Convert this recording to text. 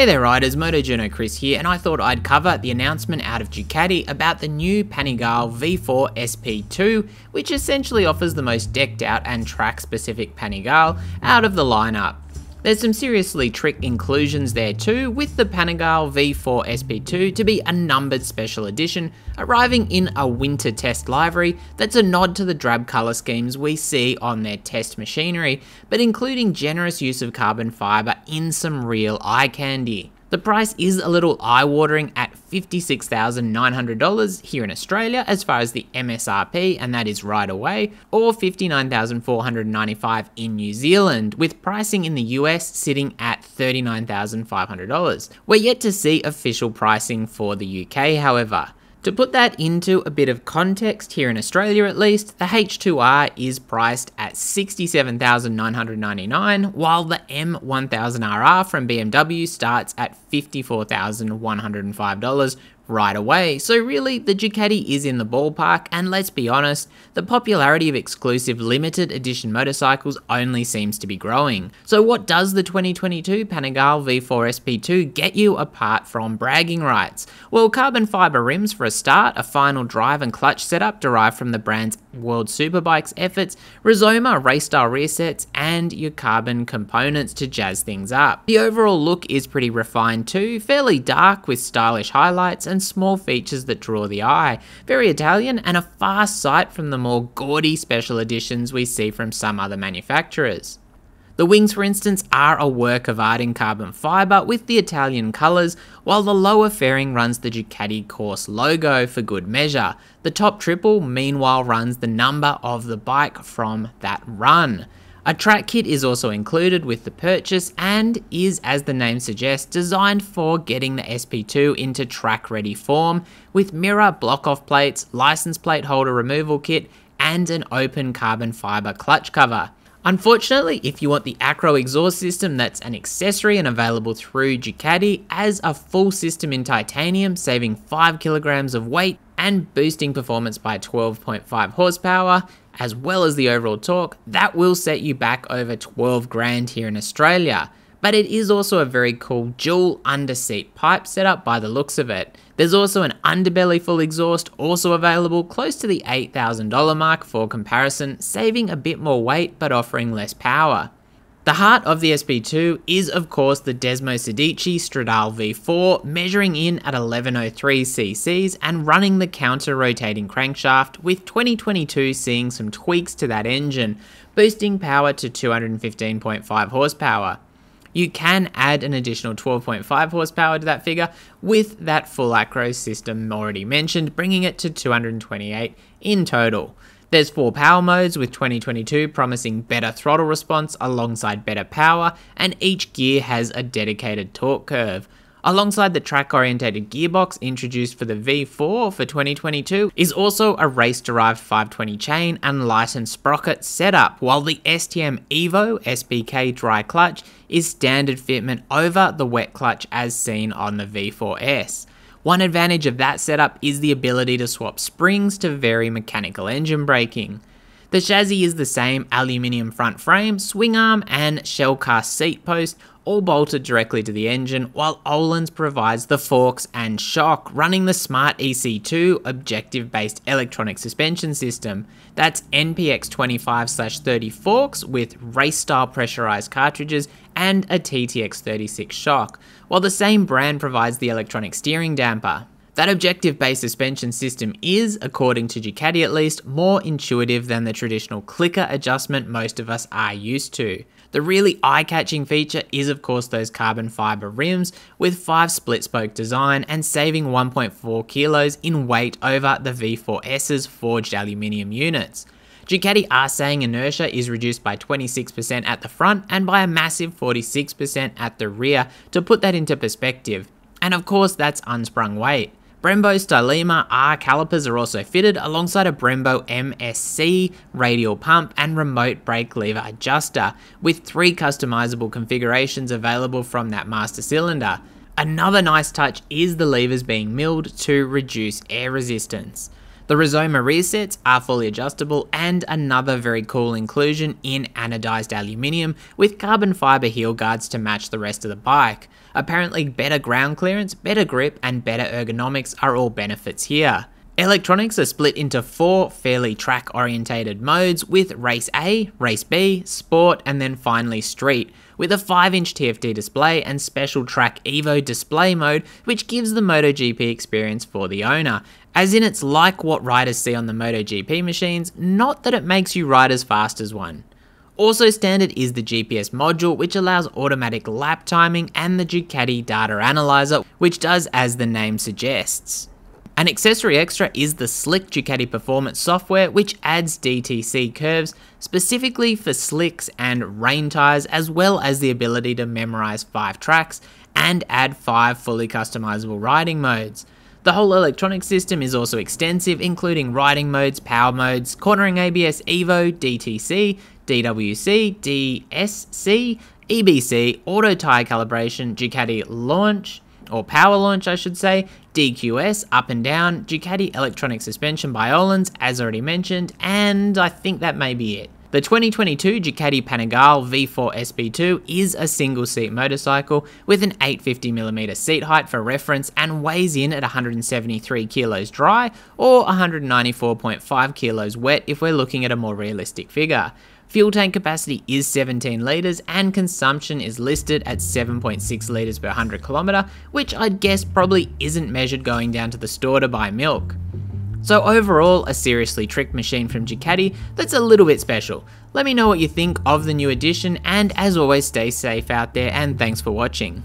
Hey there riders, Moto Journo Chris here, and I thought I'd cover the announcement out of Ducati about the new Panigale V4 SP2, which essentially offers the most decked out and track specific Panigale out of the lineup. There's some seriously trick inclusions there too, with the Panigale V4 SP2 to be a numbered special edition, arriving in a winter test livery that's a nod to the drab colour schemes we see on their test machinery, but including generous use of carbon fibre in some real eye candy. The price is a little eye-watering at $56,900 here in Australia as far as the MSRP, and that is right away, or $59,495 in New Zealand, with pricing in the US sitting at $39,500. We're yet to see official pricing for the UK, however. To put that into a bit of context, here in Australia at least, the H2R is priced at $67,999, while the M1000RR from BMW starts at $54,105 right away. So really, the Ducati is in the ballpark, and let's be honest, the popularity of exclusive limited edition motorcycles only seems to be growing. So what does the 2022 Panigale V4 SP2 get you apart from bragging rights? Well, carbon fibre rims for a start, a final drive and clutch setup derived from the brand's World Superbikes efforts, Rizoma race style rear sets, and your carbon components to jazz things up. The overall look is pretty refined too, fairly dark with stylish highlights and small features that draw the eye. Very Italian and a far sight from the more gaudy special editions we see from some other manufacturers. The wings, for instance, are a work of art in carbon fibre with the Italian colours, while the lower fairing runs the Ducati Corse logo for good measure. The top triple, meanwhile, runs the number of the bike from that run. A track kit is also included with the purchase and is, as the name suggests, designed for getting the SP2 into track-ready form, with mirror block-off plates, license plate holder removal kit, and an open carbon fibre clutch cover. Unfortunately, if you want the Akro exhaust system, that's an accessory and available through Ducati as a full system in titanium, saving 5 kilograms of weight and boosting performance by 12.5 horsepower, as well as the overall torque, that will set you back over 12 grand here in Australia. But it is also a very cool dual under-seat pipe setup by the looks of it. There's also an underbelly full exhaust also available, close to the $8,000 mark for comparison, saving a bit more weight but offering less power. The heart of the SP2 is of course the Desmosedici Stradale V4, measuring in at 1103 cc's and running the counter-rotating crankshaft, with 2022 seeing some tweaks to that engine, boosting power to 215.5 horsepower. You can add an additional 12.5 horsepower to that figure with that full Akro system already mentioned, bringing it to 228 in total. There's 4 power modes, with 2022 promising better throttle response alongside better power, and each gear has a dedicated torque curve. Alongside the track-orientated gearbox introduced for the V4 for 2022 is also a race-derived 520 chain and light and sprocket setup, while the STM EVO SBK dry clutch is standard fitment over the wet clutch as seen on the V4S. One advantage of that setup is the ability to swap springs to vary mechanical engine braking. The chassis is the same aluminium front frame, swing arm and shell cast seat post, all bolted directly to the engine, while Ohlins provides the forks and shock, running the Smart EC2 objective-based electronic suspension system. That's NPX25-30 forks with race-style pressurized cartridges and a TTX36 shock, while the same brand provides the electronic steering damper. That objective-based suspension system is, according to Ducati at least, more intuitive than the traditional clicker adjustment most of us are used to. The really eye-catching feature is of course those carbon fibre rims, with 5 split-spoke design and saving 1.4 kilos in weight over the V4S's forged aluminium units. Ducati are saying inertia is reduced by 26% at the front and by a massive 46% at the rear, to put that into perspective. And of course that's unsprung weight. Brembo Stylema R calipers are also fitted alongside a Brembo MSC radial pump and remote brake lever adjuster, with 3 customizable configurations available from that master cylinder. Another nice touch is the levers being milled to reduce air resistance. The Rizoma resets are fully adjustable, and another very cool inclusion in anodized aluminium with carbon fiber heel guards to match the rest of the bike. Apparently better ground clearance, better grip and better ergonomics are all benefits here. Electronics are split into four fairly track orientated modes with Race A, Race B, Sport and then finally Street, with a 5-inch TFD display and special Track Evo display mode which gives the MotoGP experience for the owner. As in, it's like what riders see on the MotoGP machines, not that it makes you ride as fast as one. Also standard is the GPS module, which allows automatic lap timing, and the Ducati data analyzer, which does as the name suggests. An accessory extra is the Slick Ducati Performance software, which adds DTC curves specifically for slicks and rain tyres, as well as the ability to memorise 5 tracks and add 5 fully customisable riding modes. The whole electronic system is also extensive, including riding modes, power modes, cornering ABS EVO, DTC, DWC, DSC, EBC, auto tyre calibration, Ducati launch, or power launch I should say, DQS, up and down, Ducati electronic suspension by Ohlins as already mentioned, and I think that may be it. The 2022 Ducati Panigale V4 SP2 is a single seat motorcycle with an 850mm seat height for reference and weighs in at 173 kilos dry or 194.5 kilos wet if we're looking at a more realistic figure. Fuel tank capacity is 17 litres and consumption is listed at 7.6 litres per 100km, which I'd guess probably isn't measured going down to the store to buy milk. So overall, a seriously trick machine from Ducati that's a little bit special. Let me know what you think of the new edition, and as always stay safe out there and thanks for watching.